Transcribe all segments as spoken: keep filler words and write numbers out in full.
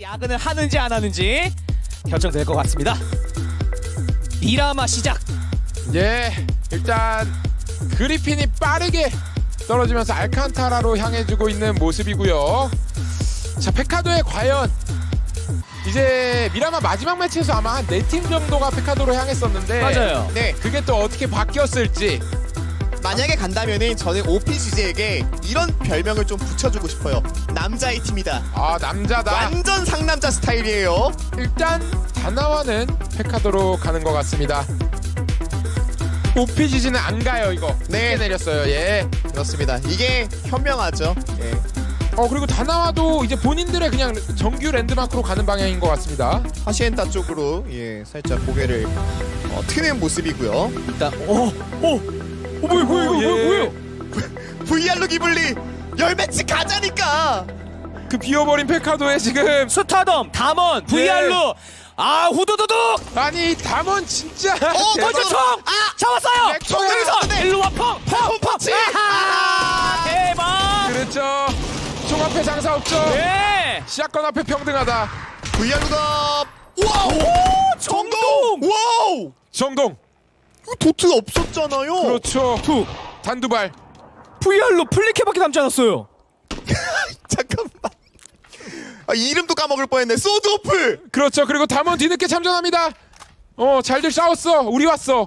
야근을 하는지 안 하는지 결정될 것 같습니다. 미라마 시작. 예, 일단 그리핀이 빠르게 떨어지면서 알칸타라로 향해주고 있는 모습이고요. 자, 페카도에 과연 이제 미라마 마지막 매치에서 아마 한 네 팀 정도가 페카도로 향했었는데, 맞아요. 네, 그게 또 어떻게 바뀌었을지. 만약에 간다면은 저는 오피지지에게 이런 별명을 좀 붙여주고 싶어요. 남자의 팀이다. 아, 남자다. 완전 상남자 스타일이에요. 일단 다나와는 페카도로 가는 것 같습니다. 오피지지는 안 가요, 이거. 네, 내렸어요. 예, 그렇습니다. 이게 현명하죠. 예. 어, 그리고 다나와도 이제 본인들의 그냥 정규 랜드마크로 가는 방향인 것 같습니다. 하시엔다 쪽으로, 예, 살짝 고개를 어, 트는 모습이고요. 일단 오! 오! 어, 뭐야, 뭐야, 이거, 뭐야, 뭐야? 브이알로 기블리 열매치 가자니까! 그 비워버린 페카도에 지금 스타덤, 담원, 브이알로! 네. 아, 후두두둑! 아니, 담원 진짜! 어, 먼저 총! 아! 잡았어요! 총 여기서! 일로 와, 펑! 펑! 펑! 아! 대박! 그렇죠. 총 앞에 장사 없죠? 네! 시작권 앞에 평등하다. 브이알로 갑! 와우! 오, 정동! 와우! 정동! 도트 없었잖아요. 그렇죠. 툭 단두발. 브이알로 플리케밖에 남지 않았어요. 잠깐만. 아, 이름도 까먹을 뻔했네. 소드 오플. 그렇죠. 그리고 담원 뒤늦게 참전합니다. 어, 잘들 싸웠어. 우리 왔어.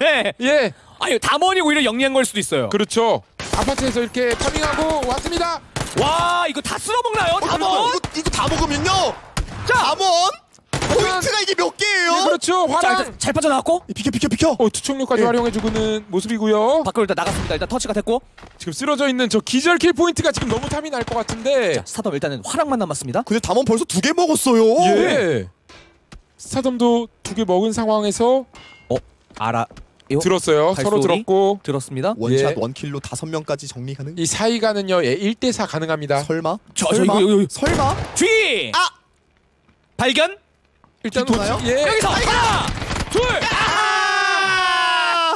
네. 예. 아니, 담원이 오히려 영리한 걸 수도 있어요. 그렇죠. 아파트에서 이렇게 타밍하고 왔습니다. 와, 이거 다 쓸어먹나요? 어, 담원? 이거, 이거 다 먹으면요. 자, 담원. 포인트가 이게 몇 개예요? 네, 그렇죠. 화랑 자, 잘 빠져나왔고. 비켜 비켜 비켜. 어, 투척력까지, 예, 활용해주고는 모습이고요. 밖으로 일단 나갔습니다. 일단 터치가 됐고. 지금 쓰러져 있는 저 기절킬 포인트가 지금 너무 탐이 날 것 같은데. 자, 스타덤 일단은 화랑만 남았습니다. 근데 담원 벌써 두 개 먹었어요. 예. 스타덤도 두 개 먹은 상황에서 어, 알아. 들었어요. 서로 들었고. 들었습니다. 원샷, 예, 원킬로 다섯 명까지 정리 가능. 이 사이가는요, 예, 일 대 사 가능합니다. 설마? 저, 설마? 저, 이거, 이거, 이거. 설마? 뒤! 아! 발견? 일단 도나요? 예. 여기서 하나, 둘. 아!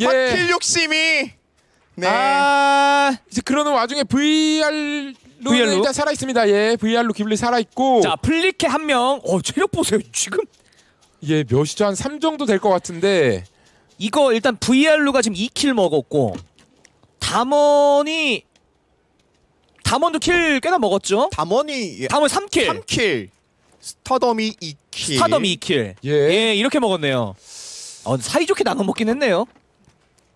예. 확킬 욕심이. 네. 아, 이제 그러는 와중에 브이알로 일단 살아 있습니다. 예, 브이알로 기블리 살아 있고. 자, 플리케 한 명. 어, 체력 보세요 지금. 예, 몇이죠? 한 삼 정도 될 것 같은데. 이거 일단 브이알로가 지금 이 킬 먹었고, 담원이 담원도 킬 꽤나 먹었죠? 담원이 예. 담원 삼 킬. 삼 킬. 스타덤이 이 킬. 스타덤이 이 킬. 예. 예, 이렇게 먹었네요. 어, 사이좋게 나눠 먹긴 했네요.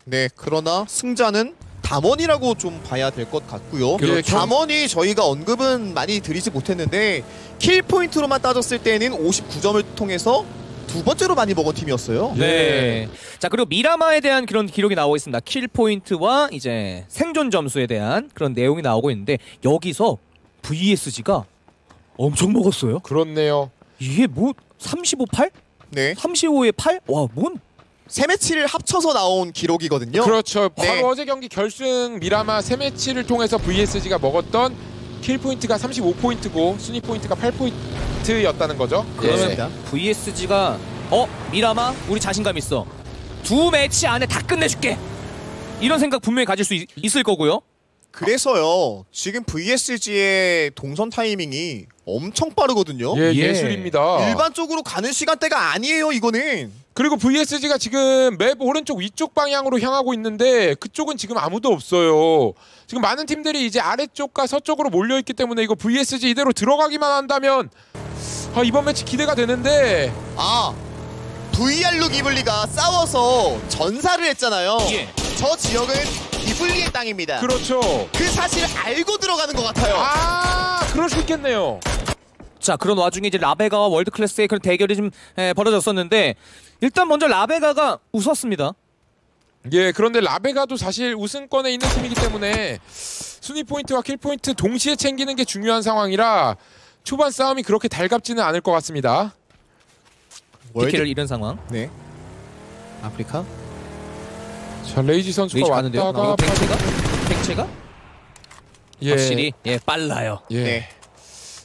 네, 그러나 승자는 담원이라고 좀 봐야 될 것 같고요. 그렇죠. 담원이 저희가 언급은 많이 드리지 못했는데 킬 포인트로만 따졌을 때는 오십구 점을 통해서 두 번째로 많이 먹은 팀이었어요. 네. 네. 자, 그리고 미라마에 대한 그런 기록이 나오고 있습니다. 킬 포인트와 이제 생존 점수에 대한 그런 내용이 나오고 있는데 여기서 브이에스지가 엄청 먹었어요. 그렇네요. 이게 뭐 삼십오, 팔? 네. 삼십오에 팔? 와, 뭔? 세 매치를 합쳐서 나온 기록이거든요. 그렇죠. 네. 바로 어제 경기 결승 미라마 세 매치를 통해서 브이에스지가 먹었던 킬 포인트가 삼십오 포인트고 순위 포인트가 팔 포인트였다는 거죠. 그렇습니다. 예. 브이에스지가 어, 미라마 우리 자신감 있어. 두 매치 안에 다 끝내줄게. 이런 생각 분명히 가질 수 있, 있을 거고요. 그래서요, 지금 브이에스지의 동선 타이밍이 엄청 빠르거든요. 예, 예술입니다. 일반적으로 가는 시간대가 아니에요, 이거는. 그리고 브이에스지가 지금 맵 오른쪽 위쪽 방향으로 향하고 있는데 그쪽은 지금 아무도 없어요. 지금 많은 팀들이 이제 아래쪽과 서쪽으로 몰려있기 때문에 이거 브이에스지 이대로 들어가기만 한다면, 아, 이번 매치 기대가 되는데. 아, 브이알로 기블리가 싸워서 전사를 했잖아요. 예. 저 지역은 기블리의 땅입니다. 그렇죠. 그 사실을 알고 들어가는 것 같아요. 아, 그럴 수 있겠네요. 자, 그런 와중에 이제 라베가와 월드 클래스의 그런 대결이 좀 에, 벌어졌었는데 일단 먼저 라베가가 웃었습니다. 예, 그런데 라베가도 사실 우승권에 있는 팀이기 때문에 순위 포인트와 킬 포인트 동시에 챙기는 게 중요한 상황이라 초반 싸움이 그렇게 달갑지는 않을 것 같습니다. 티켓을 잃은 상황. 네. 아프리카. 자, 레이지 선수가 왔다가 백체가? 백체가? 예. 확실히 예, 빨라요. 예. 네.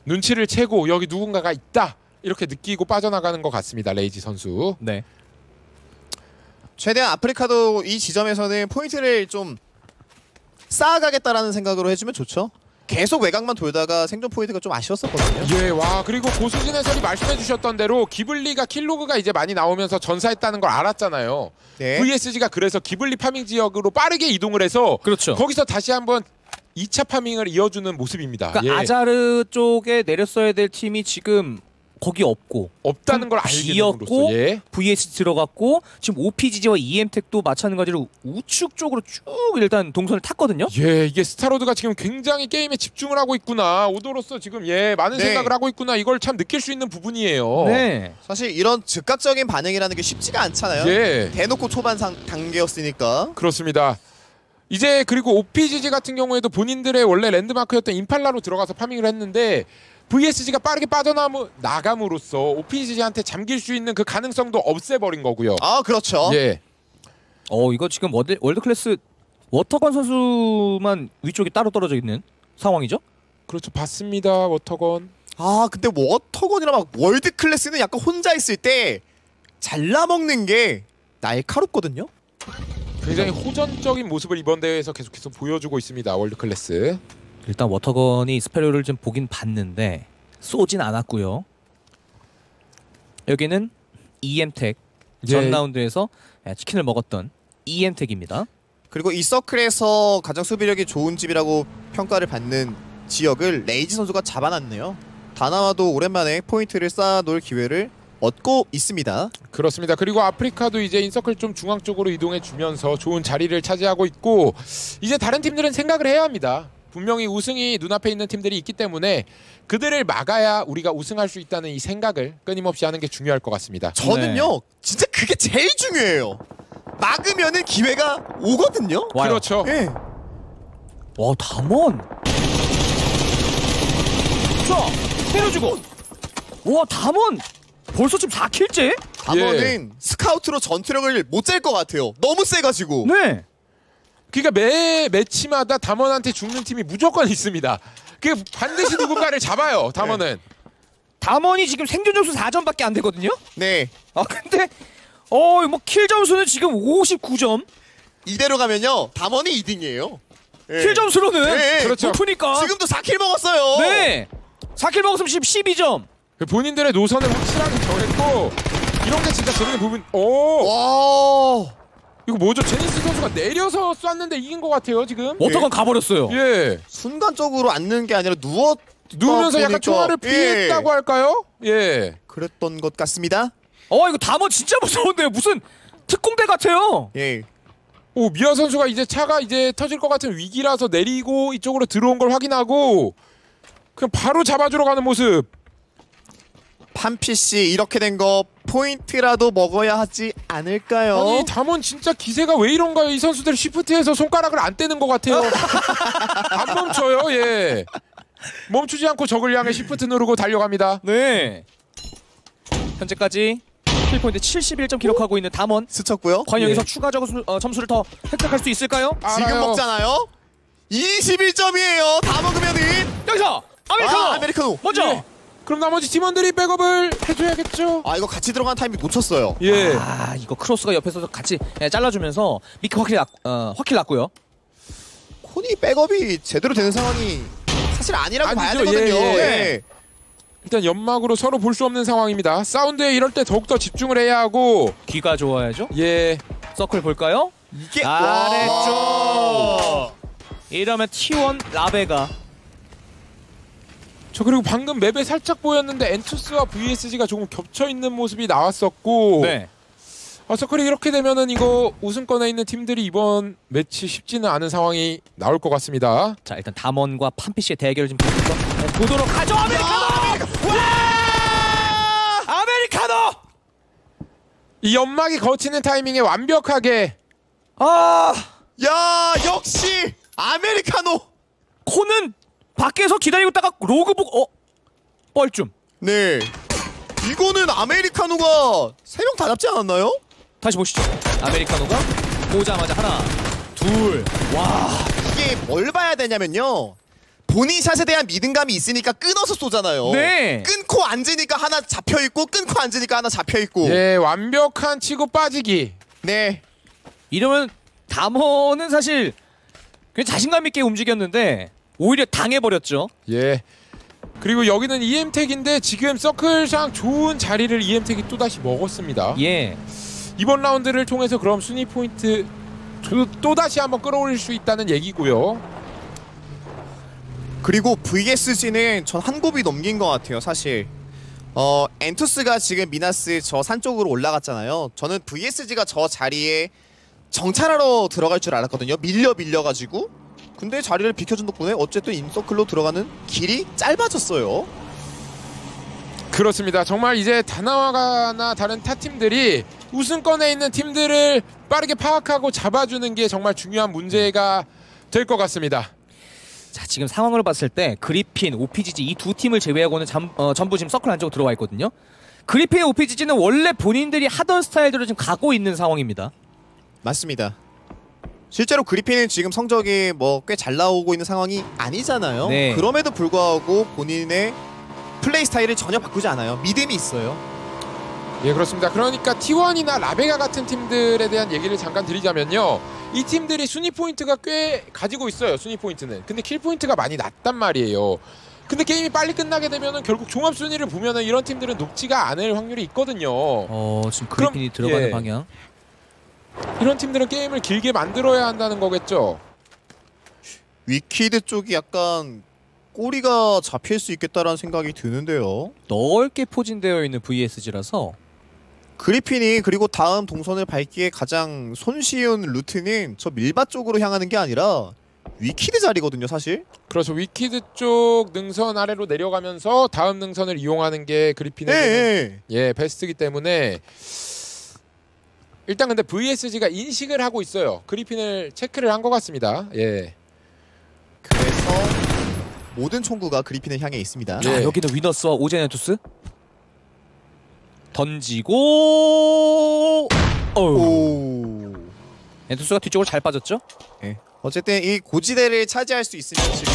눈치를 채고 여기 누군가가 있다 이렇게 느끼고 빠져나가는 것 같습니다, 레이지 선수. 네. 최대한 아프리카도 이 지점에서는 포인트를 좀 쌓아가겠다라는 생각으로 해주면 좋죠. 계속 외곽만 돌다가 생존 포인트가 좀 아쉬웠었거든요. 예, 와, 그리고 고수진 해설이 말씀해주셨던 대로 기블리가 킬로그가 이제 많이 나오면서 전사했다는 걸 알았잖아요. 네. 브이에스지가 그래서 기블리 파밍 지역으로 빠르게 이동을 해서 그렇죠. 거기서 다시 한번 이 차 파밍을 이어주는 모습입니다. 그러니까 예. 아자르 쪽에 내렸어야 될 팀이 지금 거기 없고 없다는 걸 알게 됨으로써 예. 브이에스지 들어갔고 지금 오피지지와 이엠텍도 마찬가지로 우측 쪽으로 쭉 일단 동선을 탔거든요. 예, 이게 스타로드가 지금 굉장히 게임에 집중을 하고 있구나. 오더로서 지금 예 많은 네. 생각을 하고 있구나. 이걸 참 느낄 수 있는 부분이에요. 네. 사실 이런 즉각적인 반응이라는 게 쉽지가 않잖아요. 예. 대놓고 초반 단계였으니까. 그렇습니다. 이제 그리고 오피지지 같은 경우에도 본인들의 원래 랜드마크였던 임팔라로 들어가서 파밍을 했는데 브이에스지가 빠르게 빠져나감으로써 오피지지한테 잠길 수 있는 그 가능성도 없애버린 거고요. 아, 그렇죠. 예. 어, 이거 지금 월드, 월드클래스 워터건 선수만 위쪽에 따로 떨어져 있는 상황이죠? 그렇죠. 봤습니다. 워터건. 아, 근데 워터건이랑 막 월드클래스는 약간 혼자 있을 때 잘라먹는 게 날카롭거든요? 굉장히 호전적인 모습을 이번 대회에서 계속해서 보여주고 있습니다. 월드클래스. 일단 워터건이 스페로를 좀 보긴 봤는데 쏘진 않았고요. 여기는 이엠텍 예. 전 라운드에서 치킨을 먹었던 이엠텍입니다. 그리고 이 서클에서 가장 수비력이 좋은 집이라고 평가를 받는 지역을 레이지 선수가 잡아놨네요. 다나와도 오랜만에 포인트를 쌓아놓을 기회를 얻고 있습니다. 그렇습니다. 그리고 아프리카도 이제 인서클 좀 중앙 쪽으로 이동해주면서 좋은 자리를 차지하고 있고 이제 다른 팀들은 생각을 해야 합니다. 분명히 우승이 눈앞에 있는 팀들이 있기 때문에 그들을 막아야 우리가 우승할 수 있다는 이 생각을 끊임없이 하는 게 중요할 것 같습니다. 저는요 네. 진짜 그게 제일 중요해요. 막으면은 기회가 오거든요. 와요. 그렇죠. 네. 와, 담원 자, 때려주고 와, 담원 벌써 지금 사 킬째? 담원은 예. 스카우트로 전투력을 못 잴 것 같아요. 너무 세가지고. 네. 그러니까 매 매치마다 담원한테 죽는 팀이 무조건 있습니다. 그 반드시 누군가를 잡아요. 담원은. 네. 담원이 지금 생존 점수 사 점밖에 안 되거든요. 네. 아 근데 어 뭐 킬 점수는 지금 오십구 점. 이대로 가면요 담원이 이 등이에요. 네. 킬 점수로는 네. 그렇죠. 높으니까. 지금도 사 킬 먹었어요. 네. 사 킬 먹었으면 지금 십이 점. 본인들의 노선을 확실하게 정했고 이런 게 진짜 재밌는 부분. 오. 와. 이거 뭐죠? 제니스 선수가 내려서 쐈는데 이긴 것 같아요 지금. 워터건 예. 가버렸어요. 예. 순간적으로 앉는 게 아니라 누워 누우면서 약간 총알을 피했다고 예. 할까요? 예. 그랬던 것 같습니다. 어, 이거 담원 진짜 무서운데요. 무슨 특공대 같아요. 예. 오, 미아 선수가 이제 차가 이제 터질 것 같은 위기라서 내리고 이쪽으로 들어온 걸 확인하고 그냥 바로 잡아주러 가는 모습. 판피씨 이렇게 된 거 포인트라도 먹어야 하지 않을까요? 아니 담원 진짜 기세가 왜 이런가요? 이 선수들 시프트에서 손가락을 안 떼는 것 같아요. 안 멈춰요. 예. 멈추지 않고 적을 향해 시프트 누르고 달려갑니다. 네. 현재까지 킬포인트 칠십일 점 기록하고 있는 담원 스쳤고요. 과연 여기서 예. 추가 어, 점수를 더 획득할 수 있을까요? 알아요. 지금 먹잖아요. 이십일 점이에요. 다 먹으면은 여기서 아메리카노! 아, 아메리카노. 먼저! 예. 그럼 나머지 팀원들이 백업을 해줘야겠죠? 아, 이거 같이 들어간 타이밍 놓쳤어요. 예. 아, 이거 크로스가 옆에서 같이 예, 잘라주면서 미크 확킬 났, 어, 확킬 났고요. 코니 백업이 제대로 되는 상황이 사실 아니라고 아니죠. 봐야 되거든요. 예, 예. 예. 일단 연막으로 서로 볼 수 없는 상황입니다. 사운드에 이럴 때 더욱더 집중을 해야 하고 귀가 좋아야죠? 예. 서클 볼까요? 이게 아래쪽! 이러면 티 원 라베가 저 그리고 방금 맵에 살짝 보였는데 엔투스와 브이에스지가 조금 겹쳐있는 모습이 나왔었고 네. 아, 서클이 이렇게 되면은 이거 우승권에 있는 팀들이 이번 매치 쉽지는 않은 상황이 나올 것 같습니다. 자, 일단 담원과 판피씨의 대결을 지금 보도록 하죠. 아메리카노! 아메리카노! 와! 아메리카노! 이 연막이 거치는 타이밍에 완벽하게 아, 야, 역시 아메리카노! 코는 밖에서 기다리고 있다가 로그북 어? 뻘쭘. 네. 이거는 아메리카노가 세 명 다 잡지 않았나요? 다시 보시죠. 아메리카노가 보자마자 하나, 둘, 와. 이게 뭘 봐야 되냐면요. 본인 샷에 대한 믿음감이 있으니까 끊어서 쏘잖아요. 네. 끊고 앉으니까 하나 잡혀있고 끊고 앉으니까 하나 잡혀있고. 네. 완벽한 치고 빠지기. 네. 이러면 담원은 사실 그냥 자신감 있게 움직였는데 오히려 당해버렸죠. 예. 그리고 여기는 이엠텍인데 지금 서클상 좋은 자리를 이엠텍이 또다시 먹었습니다. 예. 이번 라운드를 통해서 그럼 순위 포인트 또다시 한번 끌어올릴 수 있다는 얘기고요. 그리고 브이에스지는 전 한 곱이 넘긴 것 같아요. 사실 어 엔투스가 지금 미나스 저 산 쪽으로 올라갔잖아요. 저는 브이에스지가 저 자리에 정찰하러 들어갈 줄 알았거든요. 밀려 밀려가지고. 근데 자리를 비켜준 덕분에 어쨌든 인서클로 들어가는 길이 짧아졌어요. 그렇습니다. 정말 이제 다나와나 다른 타 팀들이 우승권에 있는 팀들을 빠르게 파악하고 잡아주는 게 정말 중요한 문제가 될 것 같습니다. 자, 지금 상황으로 봤을 때 그리핀, 오피지지 이 두 팀을 제외하고는 잠, 어, 전부 지금 서클 안쪽으로 들어와 있거든요. 그리핀, 오피지지는 원래 본인들이 하던 스타일대로 지금 가고 있는 상황입니다. 맞습니다. 실제로 그리핀은 지금 성적이 뭐 꽤 잘 나오고 있는 상황이 아니잖아요. 네. 그럼에도 불구하고 본인의 플레이 스타일을 전혀 바꾸지 않아요. 믿음이 있어요. 예, 그렇습니다. 그러니까 티 원이나 라베가 같은 팀들에 대한 얘기를 잠깐 드리자면요, 이 팀들이 순위 포인트가 꽤 가지고 있어요. 순위 포인트는. 근데 킬 포인트가 많이 낮단 말이에요. 근데 게임이 빨리 끝나게 되면은 결국 종합 순위를 보면은 이런 팀들은 높지가 않을 확률이 있거든요. 어, 지금 그리핀이 그럼, 들어가는 예. 방향. 이런 팀들은 게임을 길게 만들어야 한다는 거겠죠. 위키드 쪽이 약간 꼬리가 잡힐 수 있겠다라는 생각이 드는데요. 넓게 포진되어 있는 브이에스지라서 그리핀이 그리고 다음 동선을 밟기에 가장 손쉬운 루트는 저 밀밭 쪽으로 향하는 게 아니라 위키드 자리거든요, 사실. 그렇죠. 위키드 쪽 능선 아래로 내려가면서 다음 능선을 이용하는 게 그리핀의 예, 베스트이기 때문에 일단 근데 브이에스지가 인식을 하고 있어요. 그리핀을 체크를 한 것 같습니다. 예. 그래서 모든 총구가 그리핀을 향해 있습니다. 자, 예. 여기는 위너스와 오제네투스 던지고 오. 엔투스가 뒤쪽으로 잘 빠졌죠? 예. 어쨌든 이 고지대를 차지할 수 있으면 지금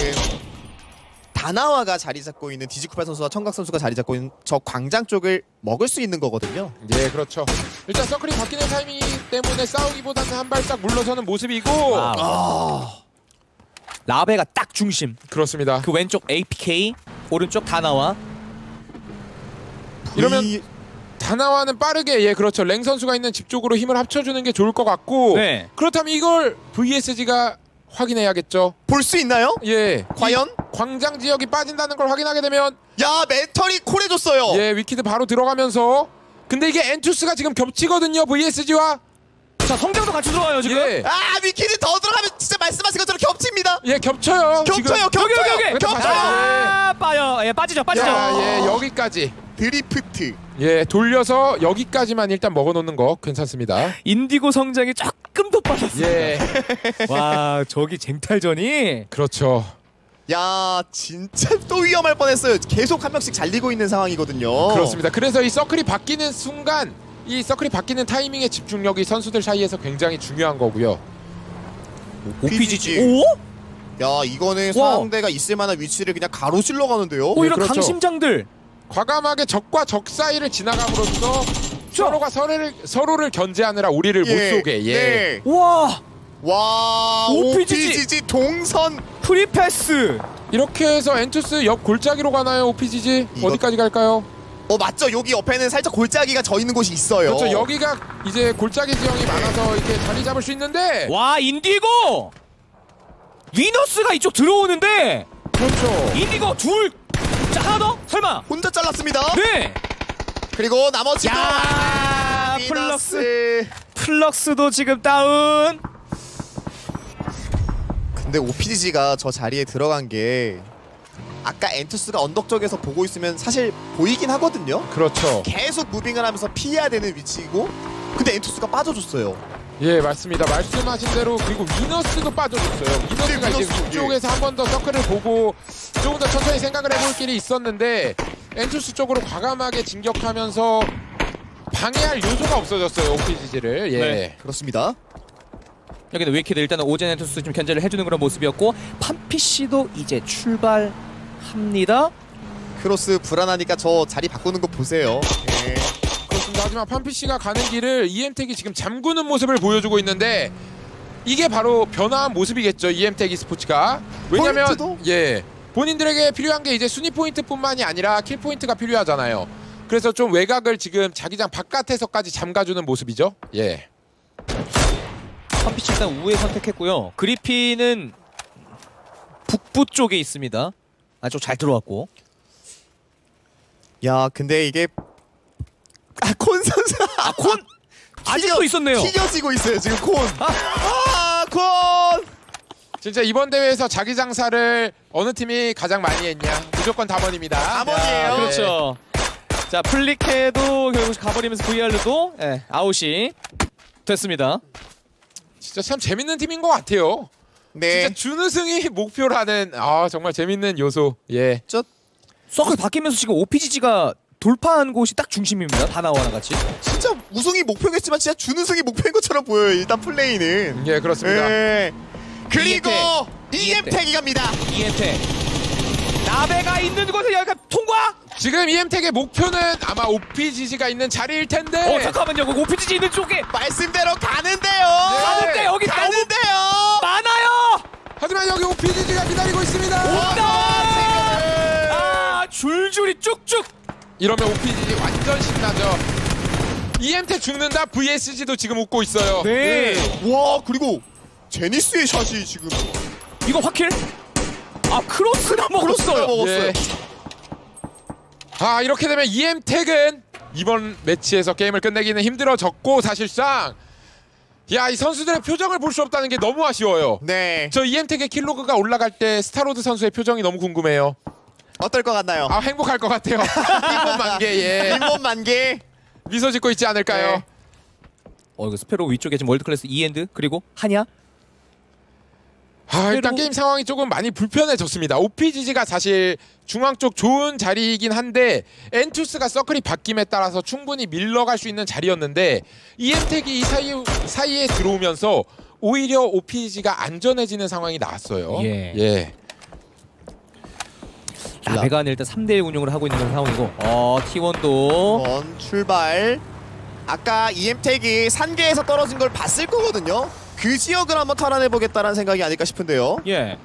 다나와가 자리 잡고 있는 디지쿠팔 선수와 청각 선수가 자리 잡고 있는 저 광장 쪽을 먹을 수 있는 거거든요. 예, 그렇죠. 일단 서클이 바뀌는 타이밍이기 때문에 싸우기보다는 한 발짝 물러서는 모습이고 아, 아. 라베가 딱 중심. 그렇습니다. 그 왼쪽 에이피케이, 오른쪽 다나와. v... 이러면 다나와는 빠르게 예, 그렇죠. 랭 선수가 있는 집 쪽으로 힘을 합쳐주는 게 좋을 것 같고 네. 그렇다면 이걸 브이에스지가 확인해야겠죠. 볼 수 있나요? 예. 과연? 광장 지역이 빠진다는 걸 확인하게 되면 야, 멘털이 콜해줬어요. 예, 위키드 바로 들어가면서 근데 이게 엔투스가 지금 겹치거든요, 브이에스지와. 자, 성장도 같이 들어와요, 지금. 예. 아, 위키드 더 들어가면 진짜 말씀하신 것처럼 겹칩니다. 예, 겹쳐요. 겹쳐요, 겹쳐요, 겹쳐요. 겹쳐요. 아, 빠요. 예, 빠지죠, 빠지죠. 야, 예, 여기까지. 드리프트. 예, 돌려서 여기까지만 일단 먹어놓는 거 괜찮습니다. 인디고 성장이 조금 더 빠졌어요. 예. 와, 저기 쟁탈전이. 그렇죠. 야, 진짜 또 위험할 뻔했어요. 계속 한 명씩 잘리고 있는 상황이거든요. 그렇습니다. 그래서 이 서클이 바뀌는 순간, 이 서클이 바뀌는 타이밍의 집중력이 선수들 사이에서 굉장히 중요한 거고요. 오피지지. 오? 야, 이거는 상대가 있을 만한 위치를 그냥 가로질러 가는데요. 오, 이런 그렇죠. 강심장들. 과감하게 적과 적 사이를 지나감으로써 저. 서로가 서로를, 서로를 견제하느라 우리를 예, 못 쏘게. 예. 네. 와, 와, 오피지지. 오피지지 동선 프리패스. 이렇게 해서 엔투스 옆 골짜기로 가나요, 오피지지? 이거... 어디까지 갈까요? 어, 맞죠. 여기 옆에는 살짝 골짜기가 져 있는 곳이 있어요. 그렇죠. 여기가 이제 골짜기 지형이 많아서 이렇게 자리 잡을 수 있는데. 와, 인디고! 위너스가 이쪽 들어오는데. 그렇죠. 인디고 둘. 자, 하나 더. 설마 혼자 잘랐습니다. 네. 그리고 나머지도 야, 플럭스. 플럭스도 지금 다운. 근데 오피지지가 저 자리에 들어간 게 아까 엔투스가 언덕 쪽에서 보고 있으면 사실 보이긴 하거든요. 그렇죠. 계속 무빙을 하면서 피해야 되는 위치이고 근데 엔투스가 빠져줬어요. 예, 맞습니다. 말씀하신 대로. 그리고 위너스도 빠져줬어요. 위너스가 네, 이제 위쪽에서 한 번 더 서클을 보고 조금 더 천천히 생각을 해볼 길이 있었는데 엔투스 쪽으로 과감하게 진격하면서 방해할 요소가 없어졌어요, 오피지지를. 예, 네, 그렇습니다. 여기는 위키드 일단은 오젠엔투스 좀 견제를 해주는 그런 모습이었고 판피씨도 이제 출발합니다. 크로스 불안하니까 저 자리 바꾸는 거 보세요. 예. 그렇습니다. 하지만 판피씨가 가는 길을 이엠텍이 지금 잠그는 모습을 보여주고 있는데 이게 바로 변화한 모습이겠죠, 이엠텍 e스포츠가. 왜냐면 포인트도? 예, 본인들에게 필요한 게 이제 순위 포인트뿐만이 아니라 킬 포인트가 필요하잖아요. 그래서 좀 외곽을 지금 자기장 바깥에서까지 잠가주는 모습이죠. 예. 한피치 일단 우회 선택했고요. 그리핀은 북부 쪽에 있습니다. 아주 잘 들어왔고. 야, 근데 이게 아, 콘 선수. 아, 콘. 아직도 있었네요. 튀겨지고 있어요 지금 콘. 아, 콘. 진짜 이번 대회에서 자기 장사를 어느 팀이 가장 많이 했냐? 무조건 담원입니다. 담원이에요. 그렇죠. 자, 플릭해도 결국 가버리면서 브이알로도 예, 아웃이 됐습니다. 진짜 참 재밌는 팀인 것 같아요. 네. 진짜 준우승이 목표라는 아 정말 재밌는 요소. 예. 저 서클 바뀌면서 지금 오피지지가 돌파한 곳이 딱 중심입니다. 다나와랑 같이. 진짜 우승이 목표겠지만 진짜 준우승이 목표인 것처럼 보여요. 일단 플레이는. 예, 그렇습니다. 예. 그리고 이엠텍이 갑니다. 이엠텍. 라베가 있는 곳을 여기가 통과? 지금 이엠텍의 목표는 아마 오피지지가 있는 자리일 텐데. 어, 잠깐만요. 오피지지 있는 쪽에 말씀대로 가는데요. 네. 가는데 여기 가는데요. 많아요. 하지만 여기 오피지지가 기다리고 있습니다. 온다. 아, 줄줄이 쭉쭉. 이러면 오피지지 완전 신나죠. 이엠텍 죽는다. 브이에스지도 지금 웃고 있어요. 네. 네. 와, 그리고 제니스의 샷이 지금 이거 확킬? 아, 크로스나 먹었어요. 먹었어요. 네. 아, 이렇게 되면 이엠텍은 이번 매치에서 게임을 끝내기는 힘들어졌고 사실상 야, 이 선수들의 표정을 볼 수 없다는 게 너무 아쉬워요. 네. 저 이엠텍의 킬로그가 올라갈 때 스타로드 선수의 표정이 너무 궁금해요. 어떨 것 같나요? 아, 행복할 것 같아요. 빈몸 만개. 예. 빈몸 만개. 미소 짓고 있지 않을까요? 네. 어, 이거 스페로우 위쪽에 지금 월드 클래스 이 엔드 그리고 하냐? 아, 일단 게임 상황이 조금 많이 불편해졌습니다. 오피지지가 사실 중앙 쪽 좋은 자리이긴 한데 엔투스가 서클이 바뀜에 따라서 충분히 밀러갈 수 있는 자리였는데 이엠텍이 이 사이, 사이에 들어오면서 오히려 오피지지가 안전해지는 상황이 나왔어요. 예. 예. 라베가는 일단 삼 대 일 운영을 하고 있는 상황이고 어, 티원도 원 출발. 아까 이엠텍이 산계에서 떨어진 걸 봤을 거거든요. 그 지역을 한번 탈환해보겠다는 생각이 아닐까 싶은데요. 예.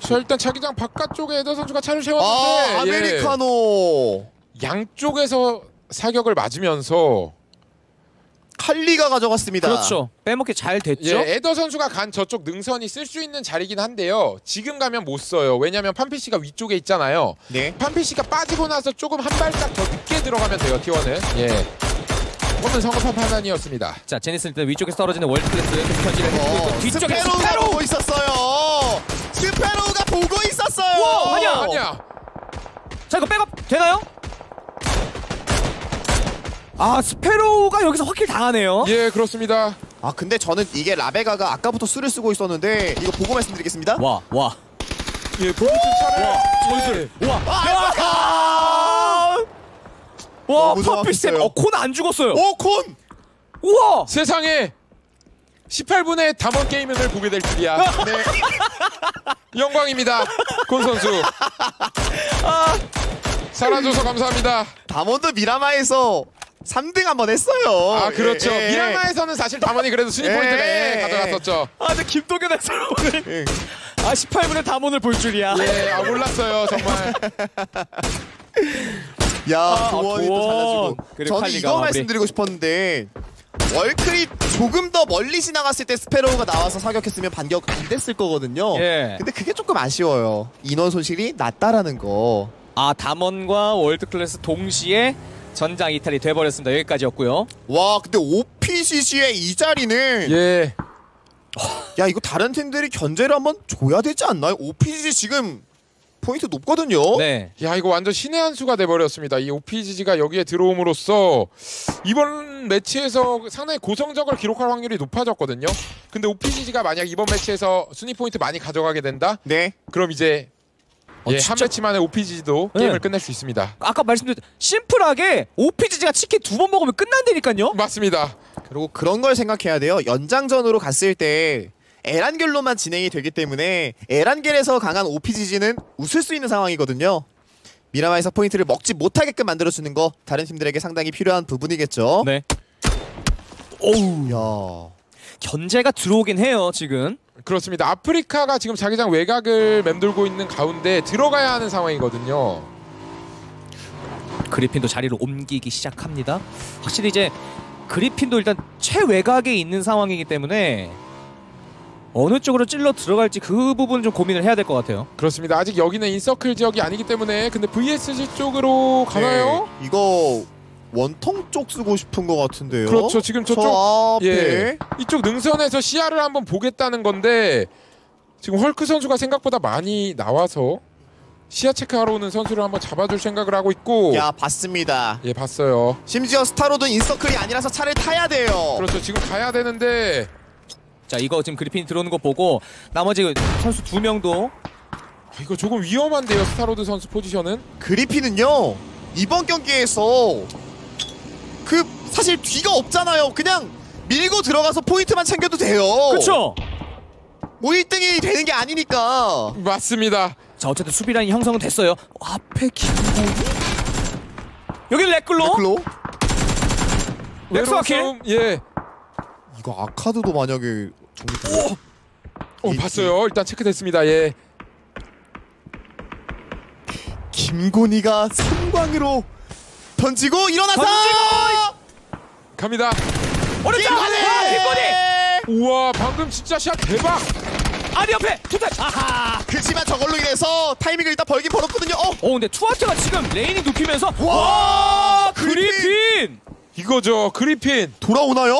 자, 일단 자기장 바깥쪽에 에더 선수가 차를 세웠는데 아, 아메리카노. 예. 양쪽에서 사격을 맞으면서 칼리가 가져갔습니다. 그렇죠. 빼먹기 잘 됐죠. 예, 에더 선수가 간 저쪽 능선이 쓸 수 있는 자리긴 한데요. 지금 가면 못 써요. 왜냐면 판피씨가 위쪽에 있잖아요. 네. 판피씨가 빠지고 나서 조금 한 발짝 더 늦게 들어가면 돼요. 티원은. 예. 오늘 성급한 판단이었습니다. 자, 제니스 일단 위쪽에서 떨어지는 월드클래스 편지를 했고 뒤쪽에 스페로우가 보고 있었어요. 스페로우가 보고 있었어요. 와, 아니야. 아니야. 자, 이거 백업 되나요? 아, 스페로우가 여기서 확킬 당하네요. 예, 그렇습니다. 아, 근데 저는 이게 라베가가 아까부터 수를 쓰고 있었는데 이거 보고 말씀드리겠습니다. 와, 와. 예, 보고 차례. 와, 전술. 와. 아, 와, 와, 펌피스텝. 어, 콘 안 죽었어요. 오, 콘. 우와. 세상에. 십팔 분의 담원 게이밍을 보게 될 줄이야. 네. 영광입니다. 콘 선수. 아, 살아줘서 감사합니다. 담원도 미라마에서 삼 등 한번 했어요. 아, 그렇죠. 예, 예. 미라마에서는 사실 담원이 그래도 순위 포인트를 예, 예. 가져갔었죠. 아, 근데 김동현 해설은 오늘 예. 아, 십팔 분에 담원을 볼 줄이야. 예, 아, 몰랐어요 정말. 야, 도원이 또 잘라주고. 저는 칼리가, 이거 마무리. 말씀드리고 싶었는데 월클이 조금 더 멀리 지나갔을 때 스페로우가 나와서 사격했으면 반격 안 됐을 거거든요. 예. 근데 그게 조금 아쉬워요. 인원 손실이 낮다라는 거. 아, 담원과 월드클래스 동시에 전장 이탈이 돼버렸습니다. 여기까지였고요. 와, 근데 오피지지의 이 자리는 예. 야, 이거 다른 팀들이 견제를 한번 줘야 되지 않나요? 오피지지 지금 포인트 높거든요. 네. 야, 이거 완전 신의 한 수가 돼버렸습니다. 이 오피지지가 여기에 들어옴으로써 이번 매치에서 상당히 고성적을 기록할 확률이 높아졌거든요. 근데 오피지지가 만약 이번 매치에서 순위 포인트 많이 가져가게 된다? 네. 그럼 이제 어, 예, 한 매치만에 오피지지도 네. 게임을 끝낼 수 있습니다. 아까 말씀드렸듯 심플하게 오피지지가 치킨 두 번 먹으면 끝난다니까요. 맞습니다. 그리고 그런 걸 생각해야 돼요. 연장전으로 갔을 때 에란겔로만 진행이 되기 때문에 에란겔에서 강한 오피지지는 웃을 수 있는 상황이거든요. 미라마에서 포인트를 먹지 못하게끔 만들어주는 거 다른 팀들에게 상당히 필요한 부분이겠죠. 네. 오우. 야. 견제가 들어오긴 해요, 지금. 그렇습니다. 아프리카가 지금 자기장 외곽을 맴돌고 있는 가운데 들어가야 하는 상황이거든요. 그리핀도 자리를 옮기기 시작합니다. 확실히 이제 그리핀도 일단 최외곽에 있는 상황이기 때문에 어느 쪽으로 찔러 들어갈지 그 부분 좀 고민을 해야 될 것 같아요. 그렇습니다. 아직 여기는 인서클 지역이 아니기 때문에. 근데 브이에스지 쪽으로 가나요? 네. 이거 원통 쪽 쓰고 싶은 것 같은데요. 그렇죠. 지금 저쪽 저 앞에. 예. 이쪽 능선에서 시야를 한번 보겠다는 건데 지금 헐크 선수가 생각보다 많이 나와서 시야 체크하러 오는 선수를 한번 잡아줄 생각을 하고 있고. 야, 봤습니다. 예, 봤어요. 심지어 스타로드 인서클이 아니라서 차를 타야 돼요. 그렇죠. 지금 가야 되는데. 자, 이거 지금 그리핀이 들어오는 거 보고 나머지 선수 두 명도 아, 이거 조금 위험한데요. 스타로드 선수 포지션은. 그리핀은요 이번 경기에서 그 사실 뒤가 없잖아요. 그냥 밀고 들어가서 포인트만 챙겨도 돼요. 그렇죠. 뭐 일 등이 되는 게 아니니까. 맞습니다. 자, 어쨌든 수비라인이 형성은 됐어요. 어, 앞에 김고이? 여기 렉글로? 렉글로? 렉스와 킬? 예. 이거 아카드도 만약에 정리... 오! 오, 봤어요. 일단 체크됐습니다. 예. 김곤이가 삼광으로 던지고 일어나서 던지고! 갑니다. 오른쪽! 아, 김곤이! 우와, 방금 진짜 샷 대박! 아니, 옆에! 투탭! 아하! 그치만 저걸로 인해서 타이밍을 일단 벌긴 벌었거든요. 어! 오, 근데 투아트가 지금 레이닝 눕히면서 와! 와 그리핀! 그리핀! 이거죠, 그리핀! 돌아오나요?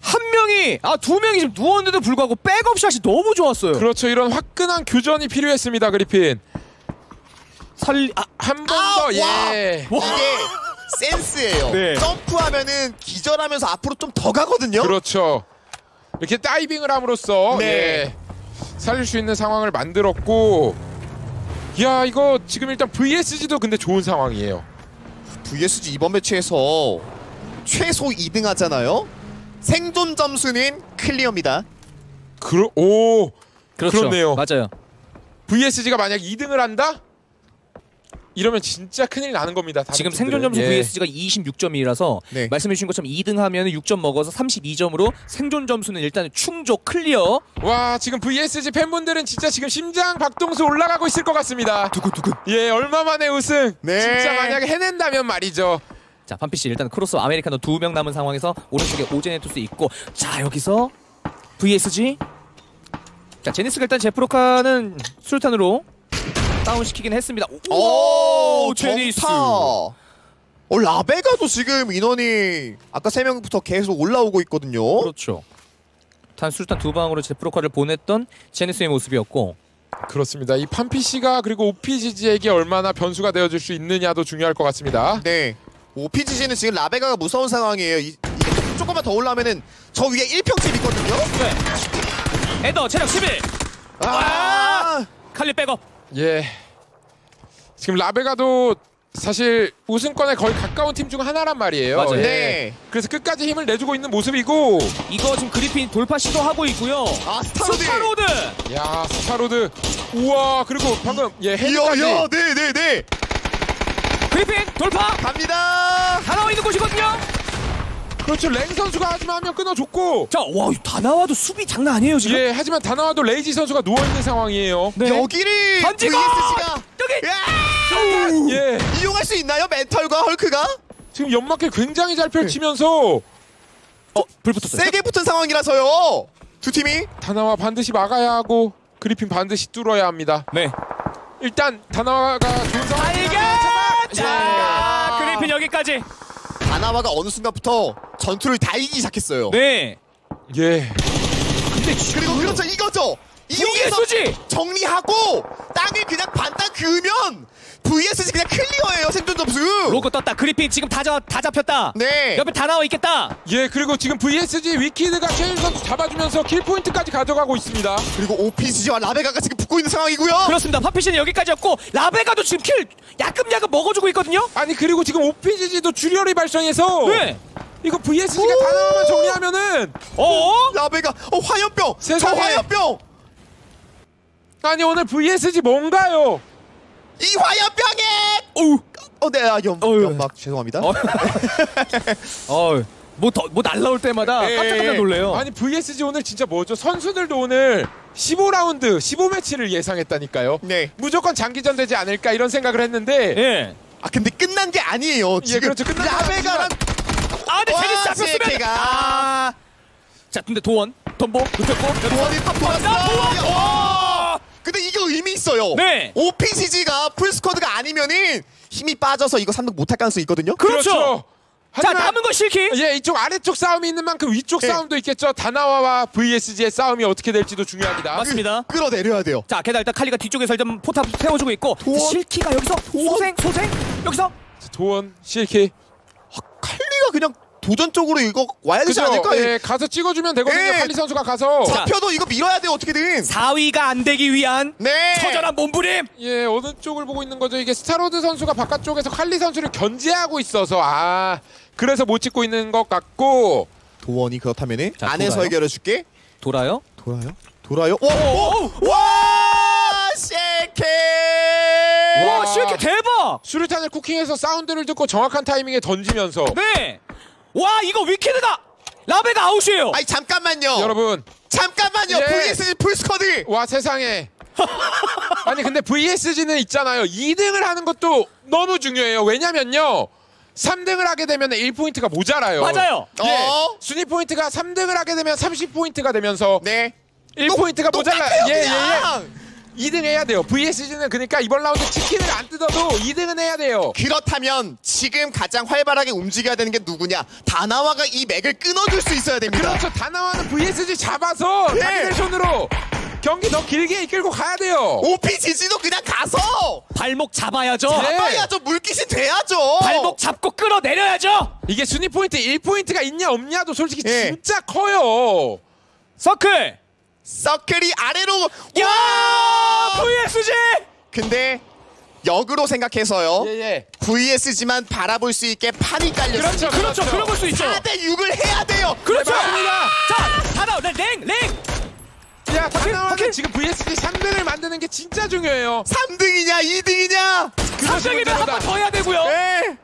한 명이, 아, 두 명이 지금 누웠는데도 불구하고 백업샷이 너무 좋았어요. 그렇죠. 이런 화끈한 교전이 필요했습니다, 그리핀. 설, 아, 한 번 더, 예. 와. 이게 센스예요. 네. 점프하면은 기절하면서 앞으로 좀 더 가거든요. 그렇죠. 이렇게 다이빙을 함으로써, 네. 예. 살릴 수 있는 상황을 만들었고. 이야, 이거 지금 일단 브이에스지도 근데 좋은 상황이에요. 브이에스지 이번 매치에서 최소 이 등 하잖아요? 생존 점수는 클리어입니다. 그러, 오, 그렇죠. 그렇네요. 맞아요. 브이에스지가 만약 이 등을 한다? 이러면 진짜 큰일 나는 겁니다. 지금 생존 점수 예. 브이에스지가 이십육 점이라서 네. 말씀해주신 것처럼 이 등 하면 육 점 먹어서 삼십이 점으로 생존 점수는 일단 충족 클리어. 와, 지금 브이에스지 팬분들은 진짜 지금 심장 박동수 올라가고 있을 것 같습니다. 두근두근. 예, 얼마만에 우승. 네. 진짜 만약에 해낸다면 말이죠. 자, 판피씨 일단 크로스 아메리카노 두 명 남은 상황에서 오른쪽에 오제네투스 있고. 자, 여기서 브이에스지. 자, 제니스가 일단 제프로카는 수류탄으로 다운시키긴 했습니다. 오, 오 제니스! 정타. 어, 라베가도 지금 인원이 아까 세 명부터 계속 올라오고 있거든요. 그렇죠. 단 수류탄 두 방으로 제프로카를 보냈던 제니스의 모습이었고. 그렇습니다. 이 판피씨가 그리고 오피지지에게 얼마나 변수가 되어줄 수 있느냐도 중요할 것 같습니다. 네. 오피지지는 지금 라베가가 무서운 상황이에요. 이, 이게 조금만 더 올라오면은 저 위에 일평집 있거든요? 네. 에더 체력 십일! 아, 아 칼리 백업! 예. 지금 라베가도 사실 우승권에 거의 가까운 팀 중 하나란 말이에요. 맞아요. 예. 네. 그래서 끝까지 힘을 내주고 있는 모습이고. 이거 지금 그리핀 돌파 시도하고 있고요. 아, 스타로드! 스타로드! 야, 스타로드. 우와, 그리고 방금 예, 헤드까지. 야, 야, 네, 네, 네. 그리핀 돌파! 갑니다! 다나와 있는 곳이거든요? 그렇죠. 랭 선수가 하지만 한 명 끊어줬고. 자, 와, 다나와도 수비 장난 아니에요 지금? 예, 하지만 다나와도 레이지 선수가 누워있는 상황이에요. 네. 여기를 던지고! 브이에스지가 여기! 예. 이용할 수 있나요? 멘탈과 헐크가? 지금 연막에 굉장히 잘 펼치면서 어, 불 붙었어요. 세게 붙은 상황이라서요. 두 팀이 다나와 반드시 막아야 하고 그리핀 반드시 뚫어야 합니다. 네. 일단 다나와가 좋은 상황. 자, 그리핀 여기까지. 다나와가 어느 순간부터 전투를 다 이기기 시작했어요. 네. 예. 근데 그리고 그렇죠, 이거죠. 이용해서 정리하고 땅을 그냥 반땅 그으면 브이에스지 그냥 클리어예요. 생존 점수. 로고 떴다. 그리핀 지금 다, 다 잡혔다. 네. 옆에 다나와 있겠다. 예, 그리고 지금 브이에스지 위키드가 케일 선수 잡아주면서 킬 포인트까지 가져가고 있습니다. 그리고 오피지지와 라베가가 지금 붙고 있는 상황이고요. 그렇습니다. 파피시는 여기까지였고 라베가도 지금 킬 야금야금 먹어주고 있거든요. 아니, 그리고 지금 오피지지도 주리얼이 발성해서. 네. 이거 브이에스지가 다나와만 정리하면은. 어? 라베가. 어, 화염병. 세상에. 저 화염병. 아니, 오늘 브이에스지 뭔가요? 이 화염병에! 어우! 어, 네, 아, 연, 연막, 죄송합니다. 어우. 뭐, 더, 뭐 날라올 때마다 깜짝깜짝 놀래요. 아니 브이에스지 오늘 진짜 뭐죠? 선수들도 오늘 십오 라운드, 십오 매치를 예상했다니까요. 네. 무조건 장기전 되지 않을까 이런 생각을 했는데. 네. 아 근데 끝난 게 아니에요. 지금 예, 그렇죠. 끝난 라베가랑 아니 제니스 잡혔으면. 아. 자 근데 도원, 덤보 놓쳤고. 도원이 탑 돌았어. 근데 이게 의미 있어요. 네. 오피지지가 풀스쿼드가 아니면은 힘이 빠져서 이거 삼 등 못할 가능성이 있거든요. 그렇죠. 그렇죠. 자 남은 거 실키. 예, 이쪽 아래쪽 싸움이 있는 만큼 위쪽 네. 싸움도 있겠죠. 다나와와 브이에스지의 싸움이 어떻게 될지도 중요합니다. 맞습니다. 그, 끌어내려야 돼요. 자 게다가 일단 칼리가 뒤쪽에서 일단 포탑 세워주고 있고 도원. 실키가 여기서 도원. 소생 소생 여기서 도원 실키. 아, 칼리가 그냥 도전 쪽으로 이거 와야 되지 그렇죠. 않을까? 예, 가서 찍어주면 되거든요. 예. 칼리 선수가 가서 잡혀도 이거 밀어야 돼요. 어떻게든 사 위가 안 되기 위한 네. 처절한 몸부림. 예, 어느 쪽을 보고 있는 거죠? 이게 스타로드 선수가 바깥쪽에서 칼리 선수를 견제하고 있어서 아. 그래서 못 찍고 있는 것 같고 도원이 그렇다면은 자, 안에서 돌아요? 해결해줄게. 돌아요? 돌아요? 돌아요? 오! 오! 와! 쉐이크! 와 쉐이크 대박! 수류탄을 쿠킹해서 사운드를 듣고 정확한 타이밍에 던지면서 네! 와 이거 위키드다! 라베가 아웃이에요! 아니 잠깐만요! 여러분 잠깐만요! 예. 브이에스지 풀스쿼드! 와 세상에! 아니 근데 브이에스지는 있잖아요. 이 등을 하는 것도 너무 중요해요. 왜냐면요 삼 등을 하게 되면 일 포인트가 모자라요. 맞아요. 예. 어? 순위 포인트가 삼 등을 하게 되면 삼십 포인트가 되면서 네. 일 포인트가 또, 모자라요. 예, 예, 예. 이 등 해야 돼요. 브이에스지는 그러니까 이번 라운드 치킨을 안 뜯어도 이 등은 해야 돼요. 그렇다면 지금 가장 활발하게 움직여야 되는 게 누구냐? 다나와가 이 맥을 끊어줄 수 있어야 됩니다. 그렇죠. 다나와는 브이에스지 잡아서 네. 자기들 손으로 경기 더 길게 이끌고 가야 돼요. 오피지지도 그냥 가서 발목 잡아야죠. 네. 잡아야죠. 물기시 돼야죠. 발목 잡고 끌어내려야죠. 이게 순위 포인트 일 포인트가 있냐 없냐도 솔직히 네. 진짜 커요. 서클. 서클이 아래로. 야 브이에스지. 근데 역으로 생각해서요. 예, 예. 브이에스지만 바라볼 수 있게 판이 깔렸어요. 그렇죠. 그렇죠. 그런 걸 수 있죠. 사 대 육을 해야 돼요. 그렇죠. 아 자, 다나 랭 랭. 야, 다나와는 지금 브이에스지 삼 등을 만드는 게 진짜 중요해요. 삼 등이냐, 이 등이냐? 삼 등이면 한 판 더 해야 되고요. 네.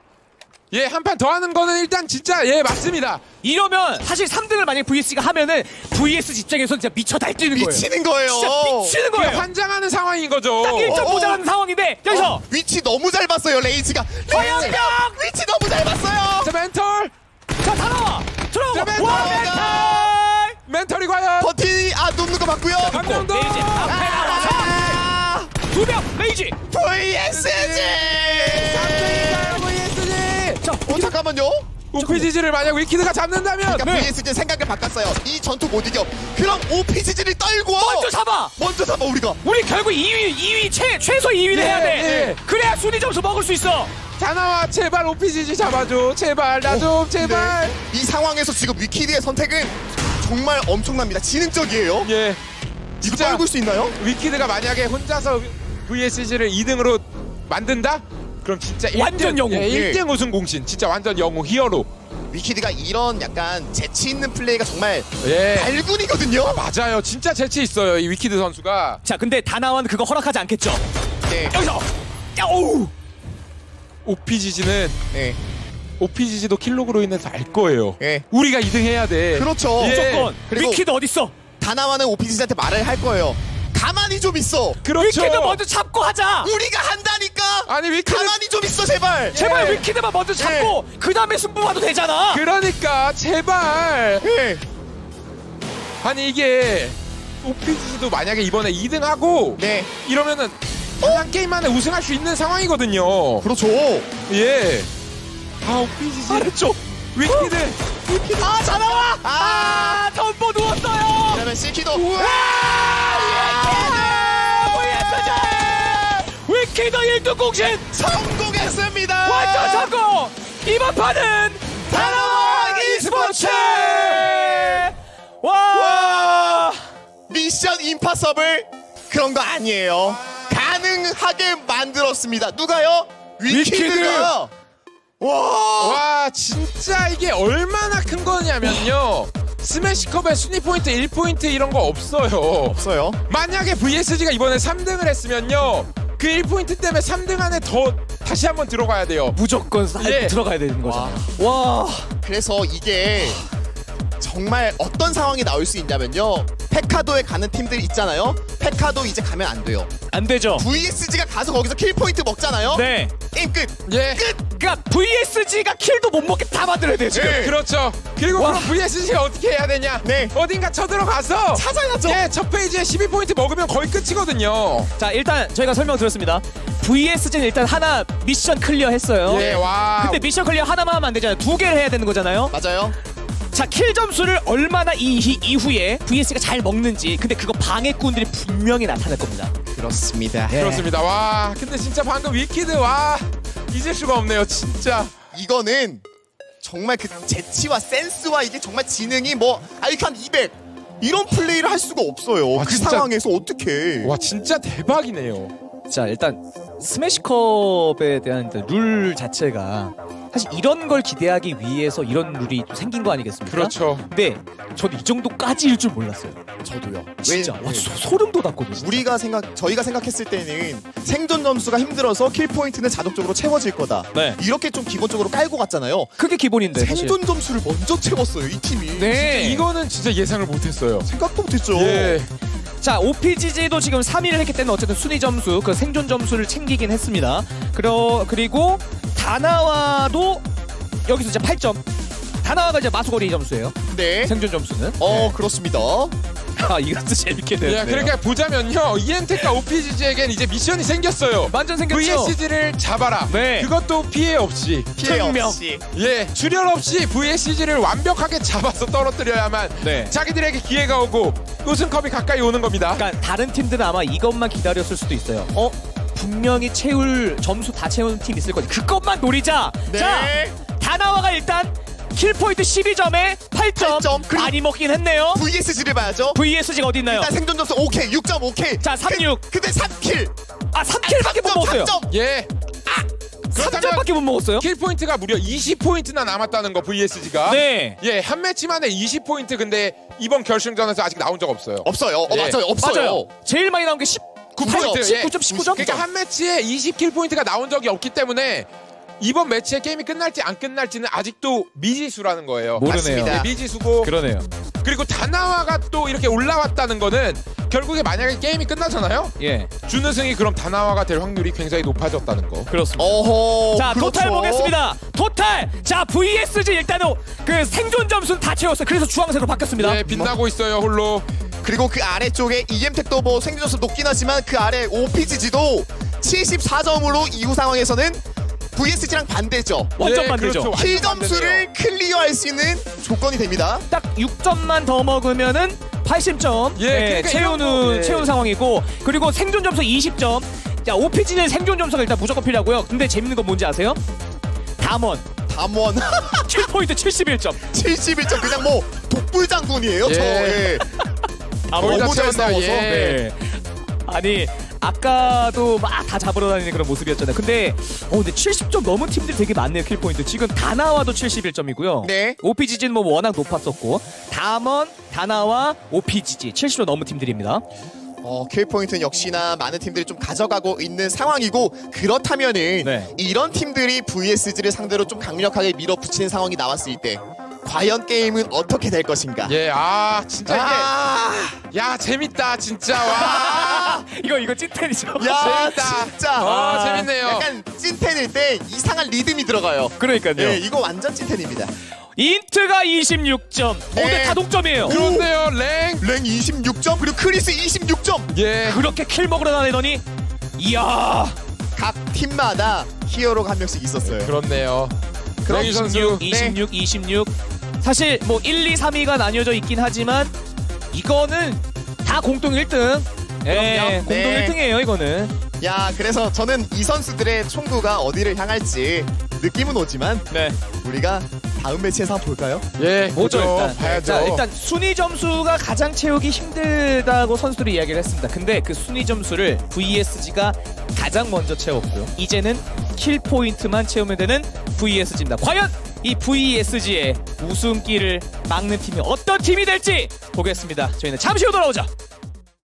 예, 한 판 더 하는 거는 일단 진짜 예, 맞습니다. 이러면 사실 삼 등을 만약에 브이에스지가 하면은 브이에스지 입장에서는 진짜 미쳐 날뛰는 거예요. 미치는 거예요. 진짜 미치는 거예요. 환장하는 상황인 거죠. 딱 일 점 모자라는 상황인데 여기서 어, 위치 너무 잘 봤어요, 레이즈가. 레이즈가 위치 너무 잘 봤어요. 자, 멘털. 자, 다나와. 들어와. 멘털. 와, 멘털. 멘털이 과연 버티 아 놓는 거 맞고요. 강명도 레이지 앞에 두명 레이지 브이에스지 삼 등인가요 브이에스지. 자 어, 잠깐만요. 오피지지를 만약 위키드가 잡는다면 그러니까 네. 브이에스지 생각을 바꿨어요. 이 전투 못 이겨. 그럼 오피지지를 떨고 먼저 잡아. 먼저 잡아 우리가. 우리 결국 이 위 이 위 최 최소 이 위를 예, 해야 돼. 예. 그래야 순위 점수 먹을 수 있어. 다나와 제발 오피지지 잡아줘. 제발 나 좀 제발. 네. 이 상황에서 지금 위키드의 선택은. 정말 엄청납니다. 지능적이에요. 예. 이거 떨굴 수 있나요? 위키드가 만약에 혼자서 브이에스지를 이 등으로 만든다? 그럼 진짜 완전 일 등, 영웅. 예, 일 등 우승 공신. 진짜 완전 영웅, 히어로. 위키드가 이런 약간 재치 있는 플레이가 정말 예. 발군이거든요. 아, 맞아요. 진짜 재치 있어요. 이 위키드 선수가. 자, 근데 다나와는 그거 허락하지 않겠죠? 네. 여기서! 야오! 오피지지는 네. 오피지지도 킬로그로 인해서 알 거예요. 예. 우리가 이 등 해야 돼. 그렇죠. 예. 무조건. 그리고 위키드 어딨어? 다나와는 오피지지한테 말을 할 거예요. 가만히 좀 있어. 그렇죠. 위키드 먼저 잡고 하자. 우리가 한다니까. 아니 위키드 가만히 좀 있어 제발. 예. 제발 위키드만 먼저 잡고 예. 그 다음에 승부 봐도 되잖아. 그러니까 제발. 예. 아니 이게 오피지지도 만약에 이번에 이 등 하고 네. 이러면은 한 게임 만에 우승할 수 있는 상황이거든요. 그렇죠. 예. 아, 오피지지. 아래쪽! 위키드! 위키드! 아, 다나와! 아, 덤보 누웠어요! 그러면 실키도! 우와! 위키드! 브이에스지! 위키드 일 등 공신! 성공했습니다! 완전 성공! 이번 판은 다나와 e스포츠! 와! 와! 미션 임파서블! 그런 거 아니에요. 가능하게 만들었습니다. 누가요? 위키드가! 위키드. 와, 와 진짜 이게 얼마나 큰 거냐면요 스매시컵에 순위 포인트 일 포인트 이런 거 없어요. 없어요. 만약에 브이에스지가 이번에 삼 등을 했으면요 그 일 포인트 때문에 삼 등 안에 더 다시 한번 들어가야 돼요. 무조건 예. 들어가야 되는 거죠. 와. 그래서 이게 정말 어떤 상황이 나올 수 있냐면요, 페카도에 가는 팀들 있잖아요. 페카도 이제 가면 안 돼요. 안 되죠. 브이에스지가 가서 거기서 킬 포인트 먹잖아요. 네. 게임 끝. 예. 끝. 그러니까 브이에스지가 킬도 못 먹게 다 받으려 돼요 지금. 예. 그렇죠. 그리고 그럼 브이에스지가 어떻게 해야 되냐? 네. 어딘가 쳐들어가서 찾아야죠. 예. 첫 페이지에 십이 포인트 먹으면 거의 끝이거든요. 자, 일단 저희가 설명드렸습니다. 브이에스지는 일단 하나 미션 클리어 했어요. 예. 와. 근데 미션 클리어 하나만 하면 안 되잖아요. 두 개를 해야 되는 거잖아요. 맞아요. 자, 킬 점수를 얼마나 이, 이 이후에 브이에스가 잘 먹는지, 근데 그거 방해꾼들이 분명히 나타날 겁니다. 그렇습니다. 예. 그렇습니다. 와, 근데 진짜 방금 위키드 와 잊을 수가 없네요. 진짜 이거는 정말 그 재치와 센스와 이게 정말 지능이 뭐 아이큐 한 이백 이런 플레이를 할 수가 없어요. 와, 그 진짜, 상황에서 어떻게? 와, 진짜 대박이네요. 자, 일단 스매시컵에 대한 룰 자체가 사실 이런 걸 기대하기 위해서 이런 룰이 생긴 거 아니겠습니까? 그렇죠. 근데 저도 이 정도까지일 줄 몰랐어요. 저도요. 진짜 왜, 와, 네. 소, 소름 돋았거든요. 우리가 생각, 저희가 생각했을 때는 생존 점수가 힘들어서 킬 포인트는 자동적으로 채워질 거다. 네. 이렇게 좀 기본적으로 깔고 갔잖아요. 그게 기본인데. 생존 사실. 점수를 먼저 채웠어요, 이 팀이. 네. 진짜 이거는 진짜 예상을 못했어요. 생각도 못했죠. 예. 자, 오피지지도 지금 삼 위를 했기 때문에 어쨌든 순위 점수, 그 생존 점수를 챙기긴 했습니다. 그러, 그리고 다나와도 여기서 이제 팔 점. 다나와가 이제 마수거리 점수예요. 네. 생존 점수는. 어, 네. 그렇습니다. 아, 이것도 재밌게 됐네요. 야, 그러니까 보자면요, 이엔텍과 오피지지에겐 이제 미션이 생겼어요. 완전 생겼죠. 브이에스지를 잡아라. 네. 그것도 피해 없이. 피해 증명. 없이. 예, 출혈 없이 브이에스지를 완벽하게 잡아서 떨어뜨려야만 네. 자기들에게 기회가 오고 우승컵이 가까이 오는 겁니다. 그러니까 다른 팀들은 아마 이것만 기다렸을 수도 있어요. 어? 분명히 채울 점수 다 채우는 팀 있을 거지. 그것만 노리자. 네. 자, 다나와가 일단 킬포인트 십이 점에 팔 점, 팔 점. 많이 먹긴 했네요. 브이에스지를 봐야죠. 브이에스지가 어디 있나요? 일단 생존 점수 오케이, 육 점 오케이. 자, 삼, 육. 그, 근데 삼 킬. 아, 삼 킬밖에 못 먹었어요. 삼 점. 예. 아, 삼 점밖에 못 먹었어요? 킬포인트가 무려 이십 포인트나 남았다는 거, 브이에스지가. 네. 예, 한 매치만에 이십 포인트. 근데 이번 결승전에서 아직 나온 적 없어요. 없어요. 어, 예. 맞아요. 없어요. 맞아요. 제일 많이 나온 게 십 구 포인트. 십구 점 십구 점. 그러니까 한 매치에 이십 킬 포인트가 나온 적이 없기 때문에 이번 매치의 게임이 끝날지 안 끝날지는 아직도 미지수라는 거예요. 모르네요. 네, 미지수고. 그러네요. 그리고 다나와가 또 이렇게 올라왔다는 거는 결국에 만약에 게임이 끝나잖아요? 예. 준우승이 그럼 다나와가 될 확률이 굉장히 높아졌다는 거. 그렇습니다. 어허, 자, 그렇죠. 토탈 보겠습니다. 토탈! 자, 브이에스지 일단은 그 생존 점수는 다 채웠어요. 그래서 주황색으로 바뀌었습니다. 예, 빛나고 뭐. 있어요, 홀로. 그리고 그 아래쪽에 이엠텍도 뭐 생존 점수 높긴 하지만 그 아래 오피지지도 칠십사 점으로 이후 상황에서는 브이에스지랑 반대죠. 완전 네, 반대죠. 그렇죠. 킬 점수를 클리어할 수 있는 조건이 됩니다. 딱 육 점만 더 먹으면은 팔십 점 예, 네, 그러니까 채우는 네. 채운 상황이고, 그리고 생존 점수 이십 점. 자, 오피지는 생존 점수가 일단 무조건 필요하고요. 근데 재밌는 건 뭔지 아세요? 담원. 담원. 킬포인트 칠십일 점. 칠십일 점. 그냥 뭐 독불장군이에요. 예. 저. 예. 담원. 너무 잘 싸워서. 예. 네. 아니. 아까도 막 다 잡으러 다니는 그런 모습이었잖아요. 근데 어 근데 칠십 점 넘은 팀들이 되게 많네요. 킬포인트 지금 다나와도 칠십일 점이고요. 네. 오피지지는 뭐 워낙 높았었고, 담원, 다나와, 오피지지 칠십으로 넘은 팀들입니다. 어, 킬포인트는 역시나 많은 팀들이 좀 가져가고 있는 상황이고, 그렇다면은 네. 이런 팀들이 브이에스지를 상대로 좀 강력하게 밀어붙이는 상황이 나왔을 때 과연 게임은 어떻게 될 것인가? 예, 아 진짜 이게 아 야 재밌다 진짜. 와. 이거 이거 찐텐이죠. 야 재밌다 진짜. 와, 와 재밌네요. 약간 찐텐일 때 이상한 리듬이 들어가요. 그러니까요. 예, 이거 완전 찐텐입니다. 인트가 이십육 점. 네. 오늘 다 동점이에요. 그런데요, 랭 랭 이십육 점, 그리고 크리스 이십육 점. 예. 그렇게 킬 먹으러 다니더니 이야, 각 팀마다 히어로가 한 명씩 있었어요. 네, 그렇네요. 랭 선수 이십육, 네. 이십육. 사실 뭐 일, 이, 삼 위가 나뉘어져 있긴 하지만 이거는 다 공동 일 등. 예, 공동 네. 일 등이에요 이거는. 야, 그래서 저는 이 선수들의 총구가 어디를 향할지 느낌은 오지만 네. 우리가 다음 매치에서 한번 볼까요? 예, 보죠. 일단. 봐야죠. 자, 일단 순위 점수가 가장 채우기 힘들다고 선수들이 이야기를 했습니다. 근데 그 순위 점수를 브이에스지가 가장 먼저 채웠고요. 이제는 킬 포인트만 채우면 되는 브이에스지입니다. 과연 이 브이에스지의 우승길을 막는 팀이 어떤 팀이 될지 보겠습니다. 저희는 잠시 후 돌아오죠.